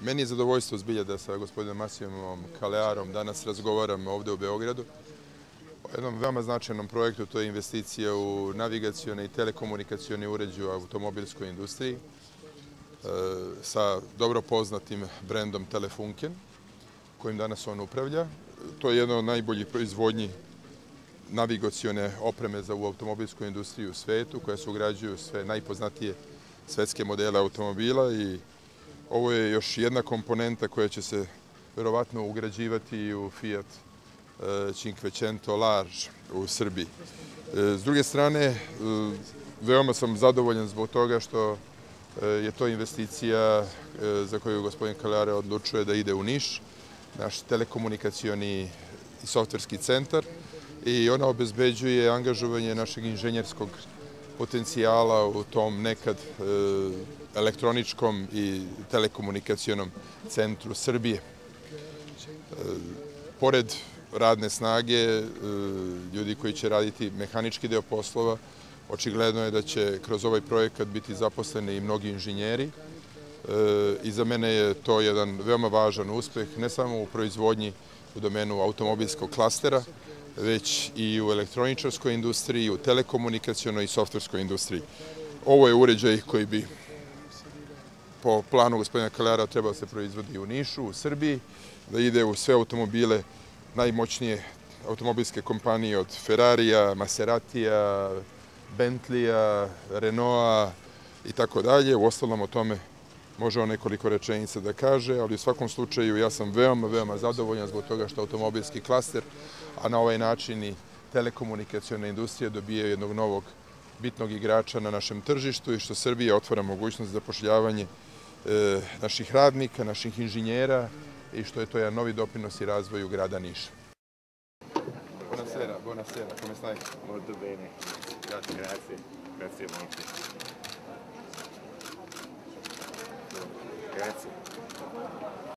Meni je zadovoljstvo zbilja da sa gospodinom Massimom Calearom danas razgovaram ovdje u Beogradu o jednom veoma značajnom projektu, to je investicija u navigacione i telekomunikacione uređaje u automobilskoj industriji sa dobro poznatim brendom Telefunken, kojim danas on upravlja. To je jedna od najboljih proizvodnji navigacione opreme za u automobilsku industriju u svetu, koja se ugrađuju sve najpoznatije svetske modele automobila i ovo je još jedna komponenta koja će se verovatno ugrađivati u Fiat Cinquecento Large u Srbiji. S druge strane, veoma sam zadovoljan zbog toga što je to investicija za koju gospodin Caleario odlučuje da ide u Niš, naš telekomunikacioni i softverski centar, i ona obezbeđuje angažovanje našeg inženjerskog potencijala u tom nekad elektroničkom i telekomunikacijonom centru Srbije. Pored radne snage, ljudi koji će raditi mehanički deo poslova, očigledno je da će kroz ovaj projekat biti zaposleni i mnogi inženjeri. I za mene je to jedan veoma važan uspeh, ne samo u proizvodnji u domenu automobilskog klastera, već i u elektroničarskoj industriji, u telekomunikacionoj i softverskoj industriji. Ovo je uređaj koji bi po planu gospodina Calearia treba da se proizvodi u Nišu, u Srbiji, da ide u sve automobile najmoćnije automobilske kompanije od Ferrarija, Maseratija, Bentleja, Renoa i tako dalje. U ostalom o tome može on nekoliko rečenica da kaže, ali u svakom slučaju ja sam veoma zadovoljan zbog toga što automobilski klaster, a na ovaj način i telekomunikaciona industrija dobije jednog novog bitnog igrača na našem tržištu i što Srbija otvara mogućnost za zapošljavanje naših radnika, naših inženjera i što je to jedan novi doprinos i razvoju grada Niša. Buonasera, buonasera, come stai? Molto bene, grazie molto. Grazie.